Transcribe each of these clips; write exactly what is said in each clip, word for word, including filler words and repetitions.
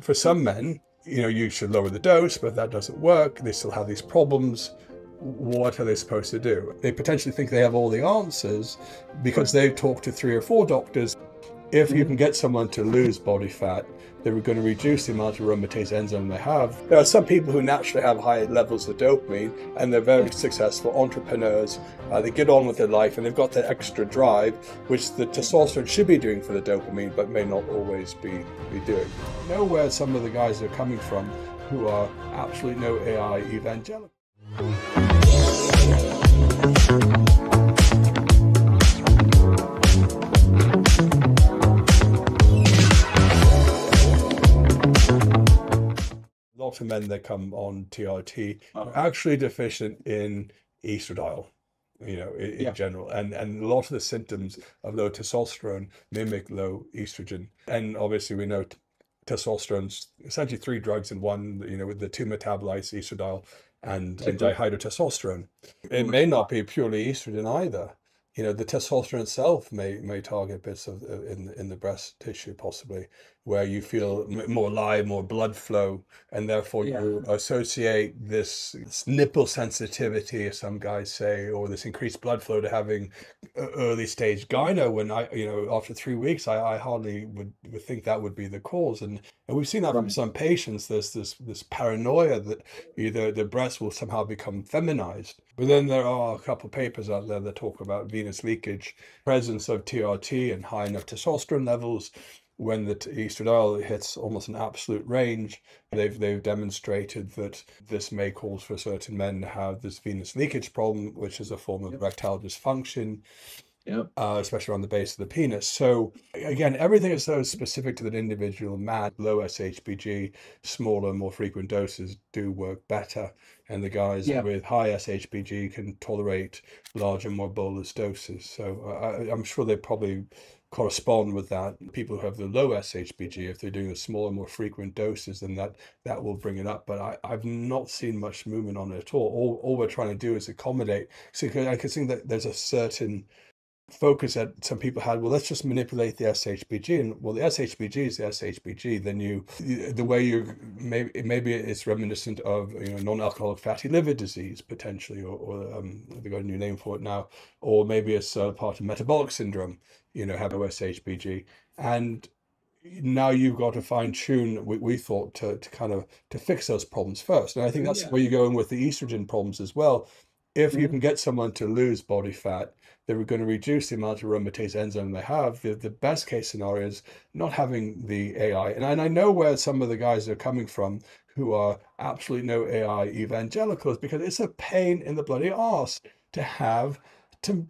for some men, you know, you should lower the dose, but that doesn't work. They still have these problems. What are they supposed to do? They potentially think they have all the answers because they've talked to three or four doctors. If you can get someone to lose body fat, they're going to reduce the amount of aromatase enzyme they have. There are some people who naturally have high levels of dopamine, and they're very successful entrepreneurs. Uh, they get on with their life, and they've got that extra drive, which the testosterone should be doing for the dopamine, but may not always be, be doing. You know where some of the guys are coming from who are absolutely no A I evangelical. Of men that come on T R T are actually deficient in estradiol, you know, in, in yeah. general, and and a lot of the symptoms of low testosterone mimic low estrogen. And obviously, we know testosterone's essentially three drugs in one, you know, with the two metabolites, estradiol and, and dihydrotestosterone. It may not be purely estrogen either. You know, the testosterone itself may may target bits of in in the breast tissue, possibly, where you feel more alive, more blood flow, and therefore yeah. you associate this, this nipple sensitivity, as some guys say, or this increased blood flow to having early stage gyno. When I, you know, after three weeks, I, I hardly would, would think that would be the cause. And and we've seen that right. from some patients. There's this this paranoia that either the breast will somehow become feminized. But then there are a couple of papers out there that talk about venous leakage, presence of T R T and high enough testosterone levels. When the estradiol hits almost an absolute range, they've they've demonstrated that this may cause for certain men to have this venous leakage problem, which is a form of yep. erectile dysfunction, yep. uh, especially on the base of the penis. So again, everything is so specific to that individual man. Low S H B G, smaller, more frequent doses do work better, and the guys yep. with high S H B G can tolerate larger, more bolus doses. So I, I'm sure they probably correspond with that. People who have the low S H B G, if they're doing the smaller, more frequent doses, then that that will bring it up. But I, I've not seen much movement on it at all. all. All we're trying to do is accommodate. So I could think that there's a certain focus that some people had, well, let's just manipulate the S H B G. And well, the S H B G is the S H B G. Then you, the way you, maybe, maybe it's reminiscent of, you know, non-alcoholic fatty liver disease, potentially, or, or um, they've got a new name for it now, or maybe it's uh, part of metabolic syndrome. You know, have O S H B G, and now you've got to fine tune. We, we thought to to kind of to fix those problems first, and I think that's yeah. where you go in with the estrogen problems as well. If mm-hmm. you can get someone to lose body fat, they're going to reduce the amount of aromatase enzyme they have. The, the best case scenario is not having the A I, and and I know where some of the guys are coming from who are absolutely no A I evangelicals, because it's a pain in the bloody arse to have to.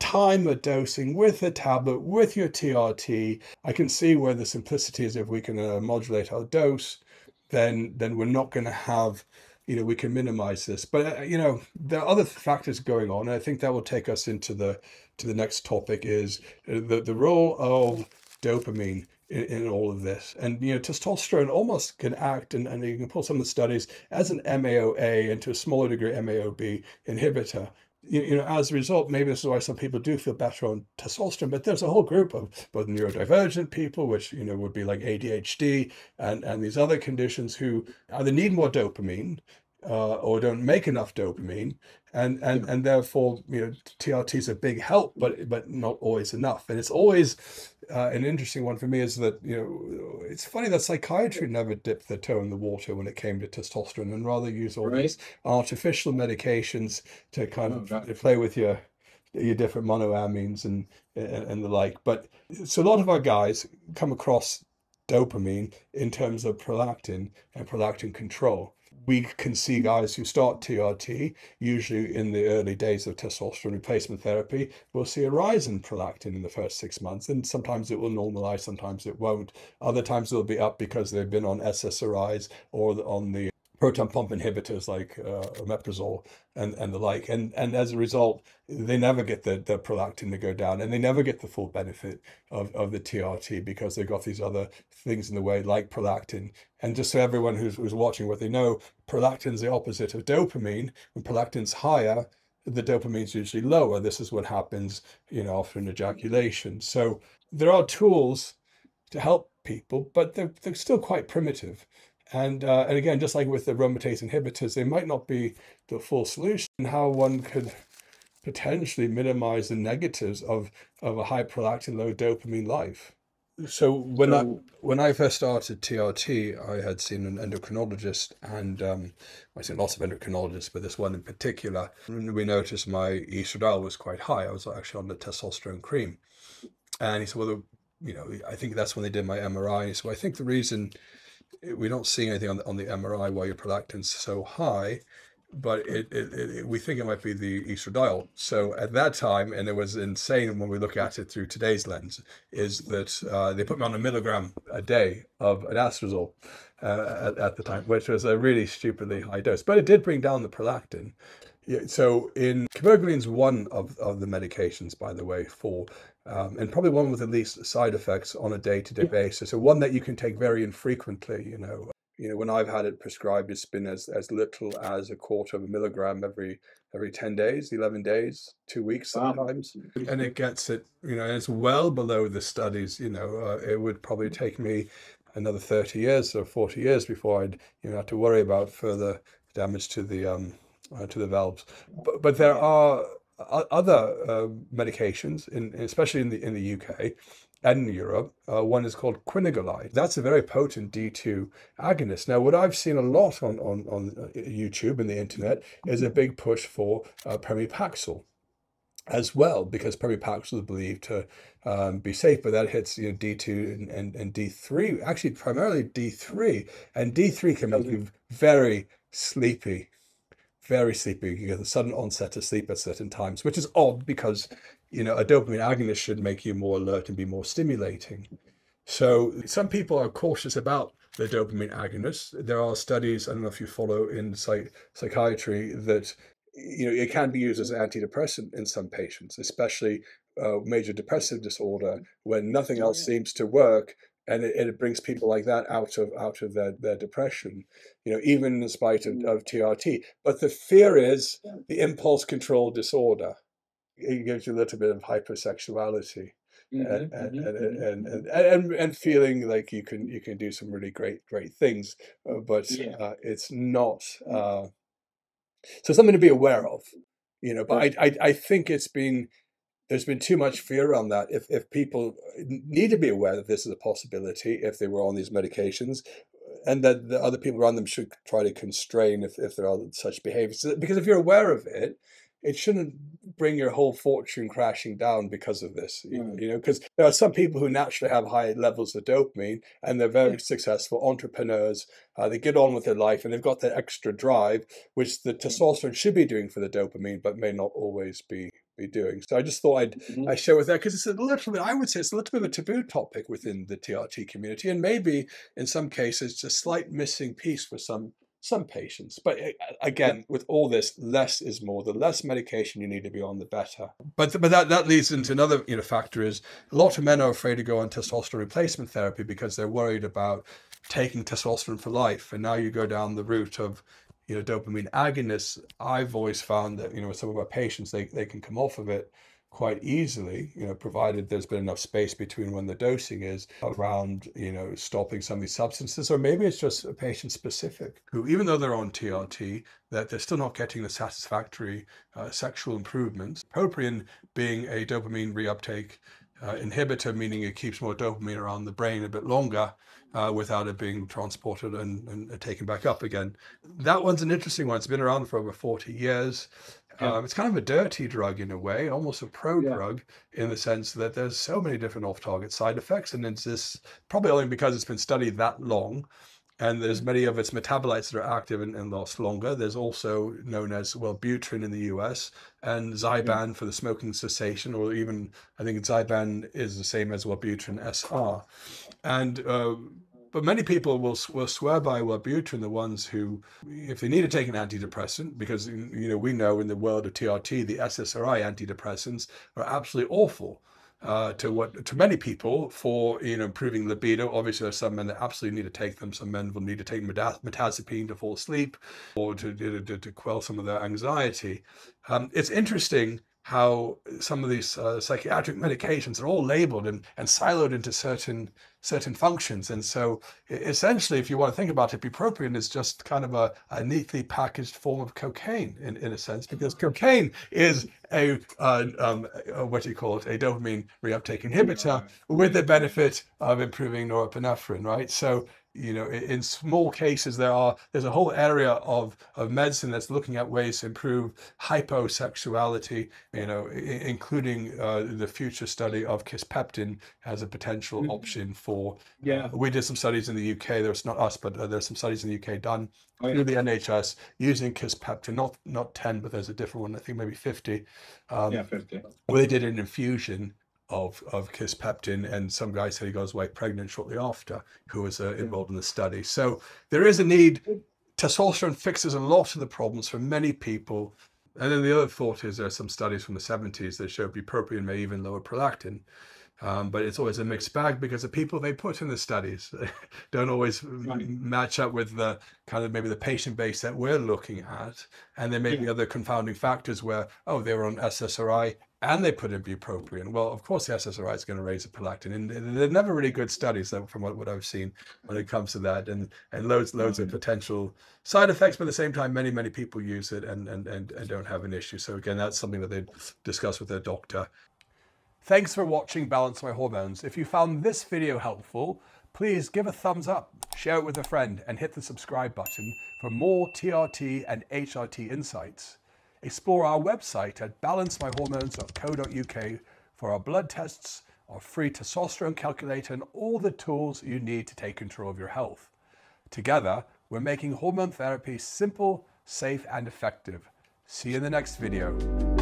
Time of dosing with a tablet, with your T R T. I can see where the simplicity is. If we can uh, modulate our dose, then then we're not going to have, you know, we can minimize this. But, uh, you know, there are other factors going on. And I think that will take us into the to the next topic, is the, the role of dopamine in, in all of this. And, you know, testosterone almost can act, and, and you can pull some of the studies, as an M A O A and to a smaller degree M A O B inhibitor. You know, as a result, maybe this is why some people do feel better on testosterone, but there's a whole group of both neurodivergent people, which, you know, would be like A D H D and, and these other conditions, who either need more dopamine uh, or don't make enough dopamine. And, and, and therefore, you know, T R T is a big help, but, but not always enough. And it's always uh, an interesting one for me is that, you know, it's funny that psychiatry never dipped their toe in the water when it came to testosterone, and rather use all right. these artificial medications to kind oh, of right. play with your, your different monoamines and, and, and the like. But so a lot of our guys come across dopamine in terms of prolactin and prolactin control. We can see guys who start T R T, usually in the early days of testosterone replacement therapy, will see a rise in prolactin in the first six months. And sometimes it will normalize, sometimes it won't. Other times it'll be up because they've been on S S R Is or on the proton pump inhibitors like uh, omeprazole and, and the like. And, and as a result, they never get the, the prolactin to go down, and they never get the full benefit of, of the T R T because they've got these other things in the way like prolactin. And just so everyone who's, who's watching what they know, prolactin's the opposite of dopamine. When prolactin's higher, the dopamine's usually lower. This is what happens, you know, after an ejaculation. So there are tools to help people, but they're, they're still quite primitive. And, uh, and again, just like with the aromatase inhibitors, they might not be the full solution. How one could potentially minimize the negatives of, of a high prolactin, low dopamine life. So when so, I when I first started T R T, I had seen an endocrinologist, and um, I've seen lots of endocrinologists, but this one in particular, we noticed my estradiol was quite high. I was actually on the testosterone cream, and he said, "Well, the, you know, I think that's when they did my M R I." And he said, "Well, I think the reason we don't see anything on the, on the M R I why your prolactin's so high, but it, it, it we think it might be the estradiol." So at that time, and it was insane when we look at it through today's lens, is that uh, they put me on a milligram a day of anastrozole uh, at, at the time, which was a really stupidly high dose, but it did bring down the prolactin. Yeah, so in cabergoline, one of, of the medications, by the way, for um, and probably one with the least side effects on a day-to-day basis, so one that you can take very infrequently. You know, you know, when I've had it prescribed, it's been as, as little as a quarter of a milligram every every ten days, eleven days, two weeks sometimes. Wow. And it gets it, you know, it's well below the studies. You know, uh, it would probably take me another thirty years or forty years before I'd, you know, have to worry about further damage to the um, uh, to the valves. But, but there are other uh, medications, in, especially in the, in the U K, and in Europe, uh, one is called quinacridone. That's a very potent D two agonist. Now, what I've seen a lot on, on, on YouTube and the internet is a big push for uh, pramipexole as well, because pramipexole is believed to um, be safe, but that hits, you know, D two and, and, and D three, actually primarily D three, and D three can make you very sleepy, very sleepy. You get a sudden onset of sleep at certain times, which is odd because, you know, a dopamine agonist should make you more alert and be more stimulating. So some people are cautious about the dopamine agonists. There are studies, I don't know if you follow in psych psychiatry, that, you know, it can be used as an antidepressant in some patients, especially uh, major depressive disorder, when nothing else yeah. seems to work. And it, it brings people like that out of out of their, their depression, you know, even in spite of, of T R T. But the fear is the impulse control disorder. It gives you a little bit of hypersexuality, mm-hmm, and, and, mm-hmm. and, and, and and and feeling like you can you can do some really great great things, uh, but yeah. uh, it's not. Uh, so something to be aware of, you know. But I, I I think it's been there's been too much fear on that. If if people need to be aware that this is a possibility if they were on these medications, and that the other people around them should try to constrain if if there are such behaviors, because if you're aware of it, it shouldn't bring your whole fortune crashing down because of this, you, right. you know, because there are some people who naturally have high levels of dopamine and they're very yeah. successful entrepreneurs. Uh, they get on with their life and they've got that extra drive, which the testosterone should be doing for the dopamine, but may not always be, be doing. So I just thought I'd mm-hmm. I share with that, because it's a little bit, I would say it's a little bit of a taboo topic within the T R T community. And maybe in some cases, it's a slight missing piece for some Some patients. But again, yeah. with all this, less is more. The less medication you need to be on, the better. But but that, that leads into another, you know, factor is a lot of men are afraid to go on testosterone replacement therapy because they're worried about taking testosterone for life. And now you go down the route of, you know, dopamine agonists. I've always found that, you know, with some of our patients, they, they can come off of it quite easily, you know, provided there's been enough space between when the dosing is around, you know, stopping some of these substances. Or maybe it's just a patient specific who, even though they're on T R T, that they're still not getting the satisfactory uh, sexual improvements. Proprin being a dopamine reuptake uh, inhibitor, meaning it keeps more dopamine around the brain a bit longer uh, without it being transported and, and taken back up again. That one's an interesting one. It's been around for over forty years. Yeah. Um, it's kind of a dirty drug in a way, almost a pro-drug yeah. in the sense that there's so many different off-target side effects, and it's this probably only because it's been studied that long, and there's many of its metabolites that are active and, and last longer. There's also known as Wellbutrin in the U S and Zyban yeah. for the smoking cessation, or even I think Zyban is the same as Wellbutrin S R. And uh, But many people will, will swear by Wellbutrin, the ones who, if they need to take an antidepressant, because, you know, we know in the world of T R T, the S S R I antidepressants are absolutely awful uh, to what to many people for, you know, improving libido. Obviously, there's some men that absolutely need to take them. Some men will need to take mirtazapine to fall asleep or to, to, to quell some of their anxiety. Um, it's interesting how some of these uh, psychiatric medications are all labeled and, and siloed into certain certain functions. And so essentially, if you want to think about it, bupropion is just kind of a, a neatly packaged form of cocaine in, in a sense, because cocaine is a, uh, um, a, what do you call it, a dopamine reuptake inhibitor with the benefit of improving norepinephrine, right? So, you know, in small cases, there are there's a whole area of, of medicine that's looking at ways to improve hyposexuality, you know, including uh, the future study of kisspeptin as a potential option for, yeah. Uh, we did some studies in the U K, there's not us, but uh, there's some studies in the U K done oh, yeah. through the N H S using kisspeptin, not not ten, but there's a different one, I think maybe fifty. Um, yeah, fifty. Where they did an infusion of of kisspeptin, and some guy said he goes away pregnant shortly after, who was uh, involved in the study. So there is a need. Testosterone fixes a lot of the problems for many people. And then the other thought is there are some studies from the seventies that show bupropion may even lower prolactin. Um, but it's always a mixed bag because the people they put in the studies don't always right. match up with the kind of maybe the patient base that we're looking at. And there may yeah. be other confounding factors where, oh, they were on S S R I and they put in bupropion. Well, of course, the S S R I is going to raise the prolactin. And they're never really good studies from what, what I've seen when it comes to that. And and loads, loads mm-hmm. of potential side effects. But at the same time, many, many people use it and, and, and, and don't have an issue. So again, that's something that they discuss with their doctor. Thanks for watching Balance My Hormones. If you found this video helpful, please give a thumbs up, share it with a friend, and hit the subscribe button for more T R T and H R T insights. Explore our website at balance my hormones dot co dot U K for our blood tests, our free testosterone calculator, and all the tools you need to take control of your health. Together, we're making hormone therapy simple, safe, and effective. See you in the next video.